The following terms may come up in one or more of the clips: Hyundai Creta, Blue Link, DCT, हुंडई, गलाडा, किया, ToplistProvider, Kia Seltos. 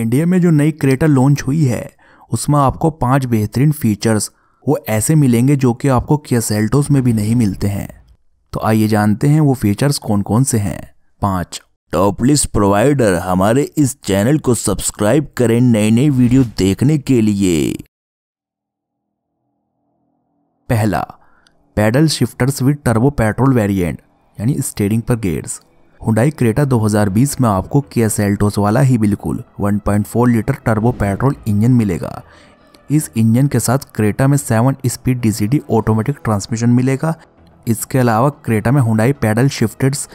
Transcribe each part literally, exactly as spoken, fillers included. India में जो नई क्रेटा लॉन्च हुई है उसमें आपको पांच बेहतरीन फीचर्स वो ऐसे मिलेंगे जो कि आपको किया सेल्टोस में भी नहीं मिलते हैं। तो आइए जानते हैं वो फीचर्स कौन कौन से हैं। पांच टॉप लिस्ट प्रोवाइडर। हमारे इस चैनल को सब्सक्राइब करें नई नई वीडियो देखने के लिए। पहला paddle shifters with turbo petrol variant यानी स्टीयरिंग पर गेयर्स। हुंडई क्रेटा दो हज़ार बीस में आपको किया सेल्टोस वाला ही बिल्कुल one point four litre turbo petrol engine मिलेगा। इस इंजन के साथ क्रेटा में seven speed D C T automatic transmission मिलेगा। इसके अलावा क्रेटा में हुंडई पैडल शिफ्टर्स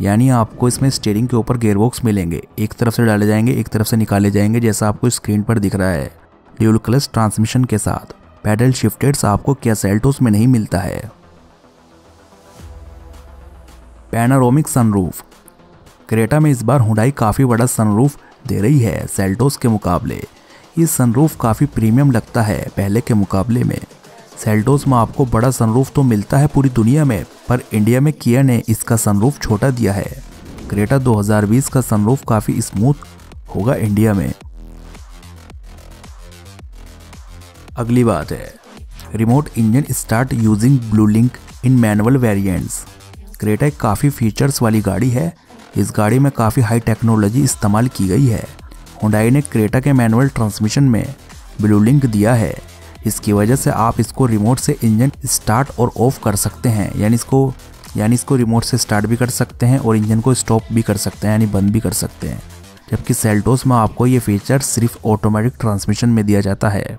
यानी आपको इसमें स्टीयरिंग के ऊपर गियरबॉक्स मिलेंगे, एक तरफ से डाले जाएंगे एक तरफ से निकाले जाएंगे, जैसा आपको स्क्रीन पर दिख रहा है। ड्यूल क्लच ट्रांसमिशन के साथ पैडल शिफ्टर्स आपको किया सेल्टोस में नहीं मिलता है। Panoramic sunroof. क्रेटा में इस बार हुंडई काफ़ी बड़ा सनरूफ दे रही है सेल्टोस के मुकाबले। ये सनरूफ काफ़ी प्रीमियम लगता है पहले के मुकाबले में। सेल्टोस में आपको बड़ा सनरूफ तो मिलता है पूरी दुनिया में, पर इंडिया में किया ने इसका सनरूफ छोटा दिया है। क्रेटा दो हज़ार बीस का सनरूफ काफ़ी स्मूथ होगा इंडिया में। अगली बात है remote engine start using Blue Link in manual variants. Creta एक काफ़ी फीचर्स वाली गाड़ी है। इस गाड़ी में काफ़ी हाई टेक्नोलॉजी इस्तेमाल की गई है। हुंडई ने क्रेटा के मैनुअल ट्रांसमिशन में ब्लू लिंक दिया है। इसकी वजह से आप इसको रिमोट से इंजन स्टार्ट और ऑफ कर सकते हैं, यानी इसको यानी इसको रिमोट से स्टार्ट भी कर सकते हैं और इंजन को स्टॉप भी कर सकते हैं यानी बंद भी कर सकते हैं। जबकि सेल्टोस में आपको ये फीचर सिर्फ ऑटोमेटिक ट्रांसमिशन में दिया जाता है।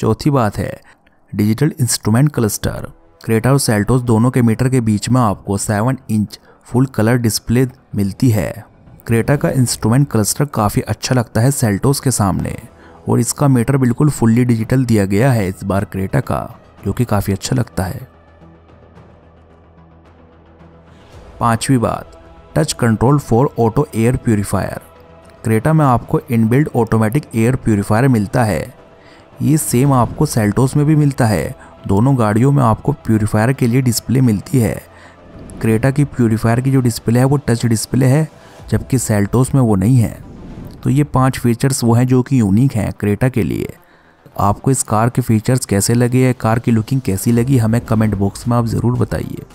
चौथी बात है डिजिटल इंस्ट्रूमेंट क्लस्टर। क्रेटा और सेल्टोस दोनों के मीटर के बीच में आपको seven inch full colour display मिलती है। क्रेटा का इंस्ट्रूमेंट क्लस्टर काफ़ी अच्छा लगता है सेल्टोस के सामने और इसका मीटर बिल्कुल फुल्ली डिजिटल दिया गया है इस बार क्रेटा का, जो कि काफ़ी अच्छा लगता है। पांचवी बात touch control for auto air purifier. Creta में आपको इनबिल्ट ऑटोमेटिक एयर प्यूरीफायर मिलता है। ये सेम आपको सेल्टोस में भी मिलता है। दोनों गाड़ियों में आपको प्यूरीफायर के लिए डिस्प्ले मिलती है। क्रेटा की प्यूरीफायर की जो डिस्प्ले है वो टच डिस्प्ले है, जबकि सेल्टोस में वो नहीं है। तो ये पांच फीचर्स वो हैं जो कि यूनिक हैं क्रेटा के लिए। आपको इस कार के फीचर्स कैसे लगे, कार की लुकिंग कैसी लगी, हमें कमेंट बॉक्स में आप ज़रूर बताइए।